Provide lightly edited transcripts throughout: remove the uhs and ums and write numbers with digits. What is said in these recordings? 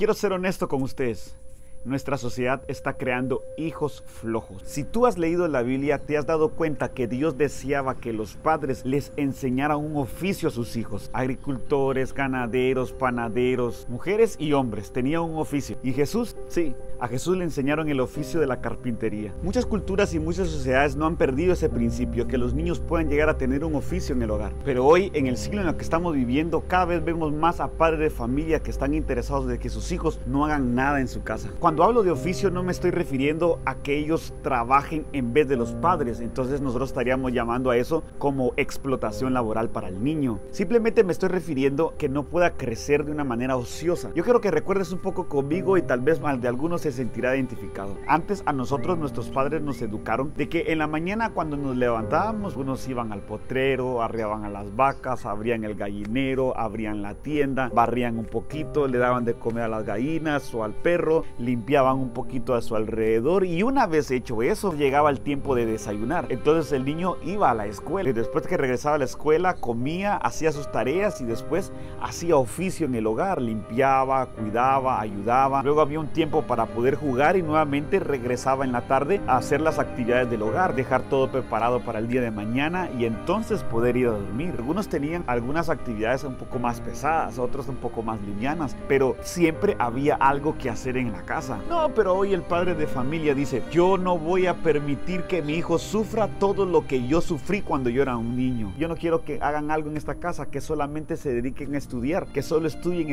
Quiero ser honesto con ustedes. Nuestra sociedad está creando hijos flojos. Si tú has leído la Biblia, te has dado cuenta que Dios deseaba que los padres les enseñaran un oficio a sus hijos. Agricultores, ganaderos, panaderos, mujeres y hombres tenían un oficio. Y Jesús, sí, a Jesús le enseñaron el oficio de la carpintería. Muchas culturas y muchas sociedades no han perdido ese principio, que los niños puedan llegar a tener un oficio en el hogar. Pero hoy, en el siglo en el que estamos viviendo, cada vez vemos más a padres de familia que están interesados de que sus hijos no hagan nada en su casa. Cuando hablo de oficio no me estoy refiriendo a que ellos trabajen en vez de los padres, entonces nosotros estaríamos llamando a eso como explotación laboral para el niño. Simplemente me estoy refiriendo que no pueda crecer de una manera ociosa. Yo quiero que recuerdes un poco conmigo y tal vez de algunos se sentirá identificado. Antes a nosotros nuestros padres nos educaron de que en la mañana cuando nos levantábamos unos iban al potrero, arreaban a las vacas, abrían el gallinero, abrían la tienda, barrían un poquito, le daban de comer a las gallinas o al perro, limpiaban un poquito a su alrededor, y una vez hecho eso llegaba el tiempo de desayunar. Entonces el niño iba a la escuela y después que regresaba a la escuela comía, hacía sus tareas y después hacía oficio en el hogar, limpiaba, cuidaba, ayudaba. Luego había un tiempo para poder jugar y nuevamente regresaba en la tarde a hacer las actividades del hogar, dejar todo preparado para el día de mañana y entonces poder ir a dormir. Algunos tenían algunas actividades un poco más pesadas, otros un poco más livianas, pero siempre había algo que hacer en la casa. No, pero hoy el padre de familia dice: yo no voy a permitir que mi hijo sufra todo lo que yo sufrí cuando yo era un niño. Yo no quiero que hagan algo en esta casa, que solamente se dediquen a estudiar, que solo estudien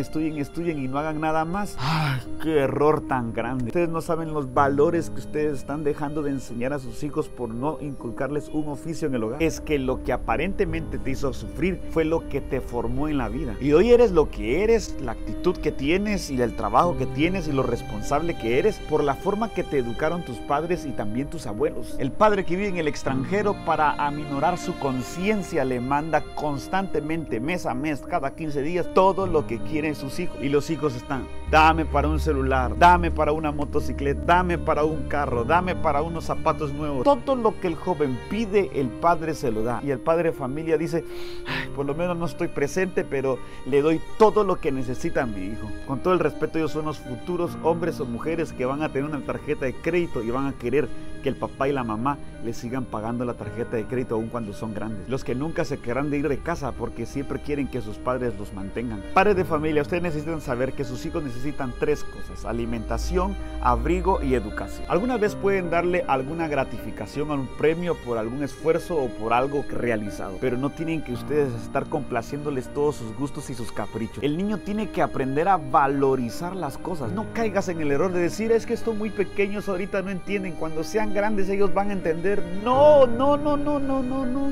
y no hagan nada más. ¡Ay, qué error tan grande! Ustedes no saben los valores que ustedes están dejando de enseñar a sus hijos por no inculcarles un oficio en el hogar. Es que lo que aparentemente te hizo sufrir fue lo que te formó en la vida. Y hoy eres lo que eres, la actitud que tienes y el trabajo que tienes y lo responsable que eres por la forma que te educaron tus padres y también tus abuelos. El padre que vive en el extranjero, para aminorar su conciencia, le manda constantemente, mes a mes, cada 15 días, todo lo que quieren sus hijos. Y los hijos están: dame para un celular, dame para una motocicleta, dame para un carro, dame para unos zapatos nuevos. Todo lo que el joven pide, el padre se lo da. Y el padre de familia dice: ay, por lo menos no estoy presente, pero le doy todo lo que necesita a mi hijo. Con todo el respeto, ellos son los futuros hombres o mujeres que van a tener una tarjeta de crédito y van a querer que el papá y la mamá le sigan pagando la tarjeta de crédito aun cuando son grandes. Los que nunca se querrán de ir de casa porque siempre quieren que sus padres los mantengan. Padres de familia, ustedes necesitan saber que sus hijos necesitan tres cosas: alimentación, abrigo y educación. Alguna vez pueden darle alguna gratificación, algún premio por algún esfuerzo o por algo realizado, pero no tienen que ustedes estar complaciéndoles todos sus gustos y sus caprichos. El niño tiene que aprender a valorizar las cosas. No caigas en el error de decir: es que estos muy pequeños ahorita no entienden, cuando sean grandes ellos van a entender. No.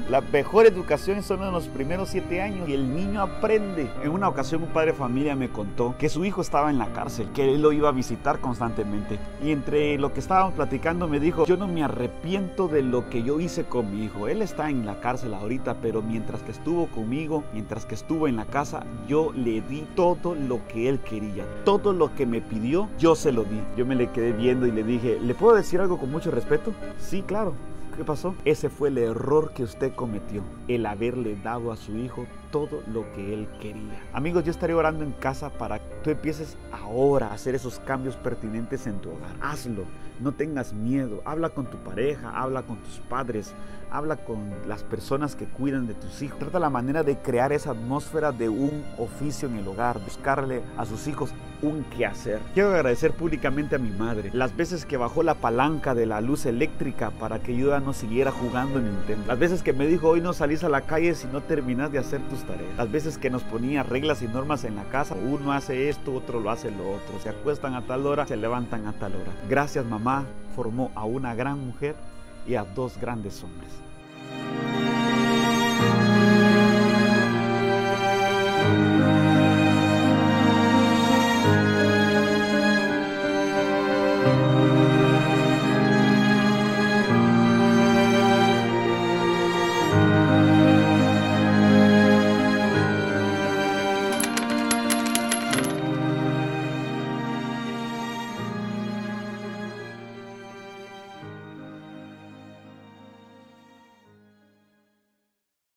La mejor educación son en los primeros 7 años y el niño aprende. En una ocasión un padre de familia me contó que su hijo estaba en la cárcel, que él lo iba a visitar constantemente, y entre lo que estábamos platicando me dijo: yo no me arrepiento de lo que yo hice con mi hijo, él está en la cárcel ahorita, pero mientras que estuvo conmigo, mientras que estuvo en la casa, yo le di todo lo que él quería, todo lo que me pidió, yo se lo di. Yo me le quedé viendo y le dije: ¿le puedo decir algo con mucho respeto? Sí, claro. ¿Qué pasó? Ese fue el error que usted cometió, el haberle dado a su hijo todo lo que él quería. Amigos, yo estaré orando en casa para que tú empieces ahora a hacer esos cambios pertinentes en tu hogar. Hazlo, no tengas miedo, habla con tu pareja, habla con tus padres, habla con las personas que cuidan de tus hijos. Trata la manera de crear esa atmósfera de un oficio en el hogar, buscarle a sus hijos un quehacer. Quiero agradecer públicamente a mi madre las veces que bajó la palanca de la luz eléctrica para que yo no siguiera jugando en Nintendo, las veces que me dijo: hoy no salís a la calle si no terminas de hacer tus tareas, las veces que nos ponía reglas y normas en la casa: uno hace esto, otro lo hace lo otro, se acuestan a tal hora, se levantan a tal hora. Gracias, mamá, formó a una gran mujer y a 2 grandes hombres.